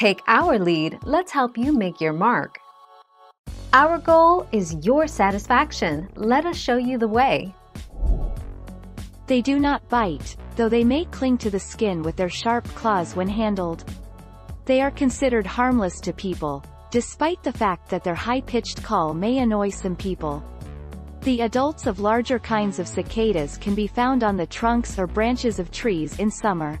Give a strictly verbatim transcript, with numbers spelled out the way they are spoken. Take our lead, let's help you make your mark. Our goal is your satisfaction. Let us show you the way. They do not bite, though they may cling to the skin with their sharp claws when handled. They are considered harmless to people, despite the fact that their high-pitched call may annoy some people. The adults of larger kinds of cicadas can be found on the trunks or branches of trees in summer.